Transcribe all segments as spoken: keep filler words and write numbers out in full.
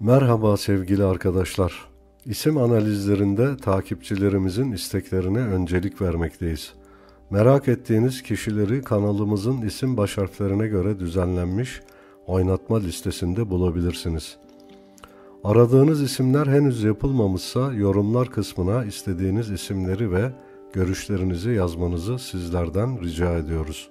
Merhaba sevgili arkadaşlar. İsim analizlerinde takipçilerimizin isteklerine öncelik vermekteyiz. Merak ettiğiniz kişileri kanalımızın isim baş harflerine göre düzenlenmiş oynatma listesinde bulabilirsiniz. Aradığınız isimler henüz yapılmamışsa yorumlar kısmına istediğiniz isimleri ve görüşlerinizi yazmanızı sizlerden rica ediyoruz.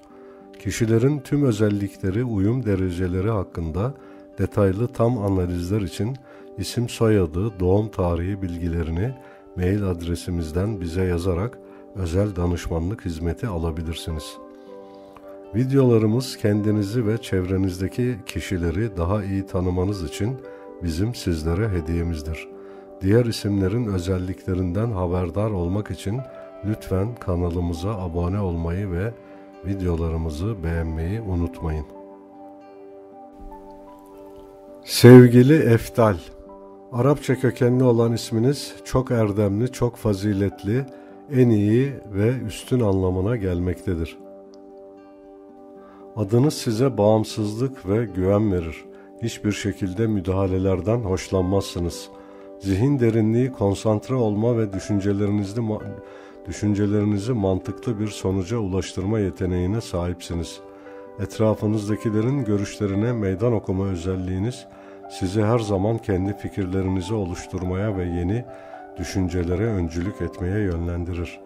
Kişilerin tüm özellikleri, uyum dereceleri hakkında detaylı tam analizler için isim, soyadı, doğum tarihi bilgilerini mail adresimizden bize yazarak özel danışmanlık hizmeti alabilirsiniz. Videolarımız kendinizi ve çevrenizdeki kişileri daha iyi tanımanız için bizim sizlere hediyemizdir. Diğer isimlerin özelliklerinden haberdar olmak için lütfen kanalımıza abone olmayı ve videolarımızı beğenmeyi unutmayın. Sevgili Efdal, Arapça kökenli olan isminiz çok erdemli, çok faziletli, en iyi ve üstün anlamına gelmektedir. Adınız size bağımsızlık ve güven verir. Hiçbir şekilde müdahalelerden hoşlanmazsınız. Zihin derinliği, konsantre olma ve düşüncelerinizi, düşüncelerinizi mantıklı bir sonuca ulaştırma yeteneğine sahipsiniz. Etrafınızdakilerin görüşlerine meydan okuma özelliğiniz sizi her zaman kendi fikirlerinizi oluşturmaya ve yeni düşüncelere öncülük etmeye yönlendirir.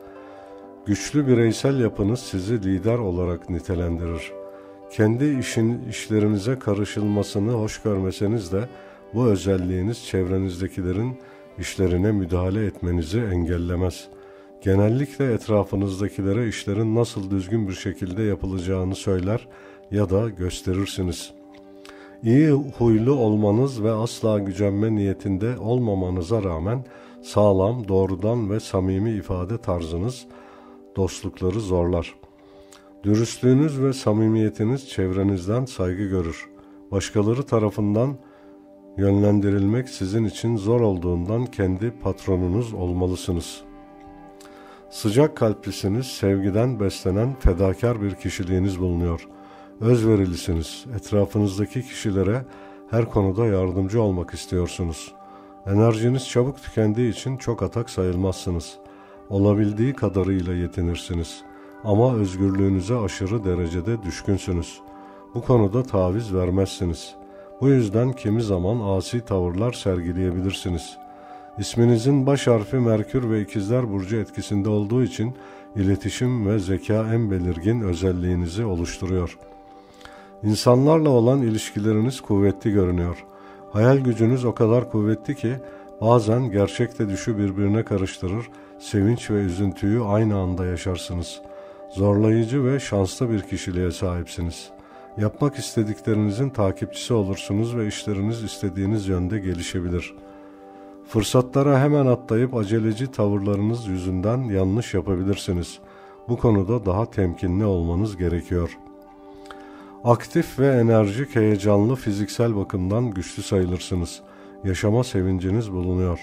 Güçlü bireysel yapınız sizi lider olarak nitelendirir. Kendi işin, işlerinize karışılmasını hoş görmeseniz de bu özelliğiniz çevrenizdekilerin işlerine müdahale etmenizi engellemez. Genellikle etrafınızdakilere işlerin nasıl düzgün bir şekilde yapılacağını söyler ya da gösterirsiniz. İyi huylu olmanız ve asla gücenme niyetinde olmamanıza rağmen sağlam, doğrudan ve samimi ifade tarzınız dostlukları zorlar. Dürüstlüğünüz ve samimiyetiniz çevrenizden saygı görür. Başkaları tarafından yönlendirilmek sizin için zor olduğundan kendi patronunuz olmalısınız. Sıcak kalplisiniz, sevgiden beslenen fedakar bir kişiliğiniz bulunuyor. Özverilisiniz, etrafınızdaki kişilere her konuda yardımcı olmak istiyorsunuz. Enerjiniz çabuk tükendiği için çok atak sayılmazsınız. Olabildiği kadarıyla yetinirsiniz. Ama özgürlüğünüze aşırı derecede düşkünsünüz. Bu konuda taviz vermezsiniz. Bu yüzden kimi zaman asi tavırlar sergileyebilirsiniz. İsminizin baş harfi Merkür ve İkizler Burcu etkisinde olduğu için iletişim ve zeka en belirgin özelliğinizi oluşturuyor. İnsanlarla olan ilişkileriniz kuvvetli görünüyor. Hayal gücünüz o kadar kuvvetli ki bazen gerçekle düşü birbirine karıştırır, sevinç ve üzüntüyü aynı anda yaşarsınız. Zorlayıcı ve şanslı bir kişiliğe sahipsiniz. Yapmak istediklerinizin takipçisi olursunuz ve işleriniz istediğiniz yönde gelişebilir. Fırsatlara hemen atlayıp aceleci tavırlarınız yüzünden yanlış yapabilirsiniz. Bu konuda daha temkinli olmanız gerekiyor. Aktif ve enerjik, heyecanlı, fiziksel bakımdan güçlü sayılırsınız. Yaşama sevinciniz bulunuyor.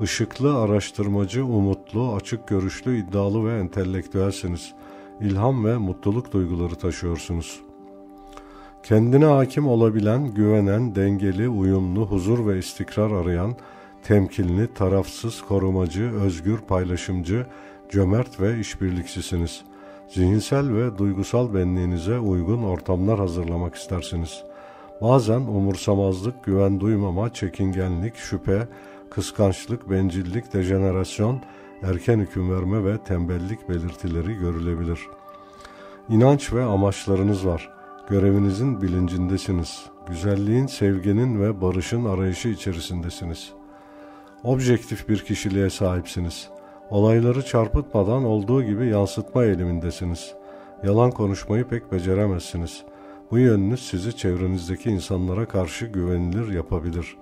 Işıklı, araştırmacı, umutlu, açık görüşlü, iddialı ve entelektüelsiniz. İlham ve mutluluk duyguları taşıyorsunuz. Kendine hakim olabilen, güvenen, dengeli, uyumlu, huzur ve istikrar arayan, temkinli, tarafsız, korumacı, özgür, paylaşımcı, cömert ve işbirlikçisiniz. Zihinsel ve duygusal benliğinize uygun ortamlar hazırlamak istersiniz. Bazen umursamazlık, güven duymama, çekingenlik, şüphe, kıskançlık, bencillik, dejenerasyon, erken hüküm verme ve tembellik belirtileri görülebilir. İnanç ve amaçlarınız var. Görevinizin bilincindesiniz. Güzelliğin, sevginin ve barışın arayışı içerisindesiniz. Objektif bir kişiliğe sahipsiniz. Olayları çarpıtmadan olduğu gibi yansıtma eğilimindesiniz. Yalan konuşmayı pek beceremezsiniz. Bu yönünüz sizi çevrenizdeki insanlara karşı güvenilir yapabilir.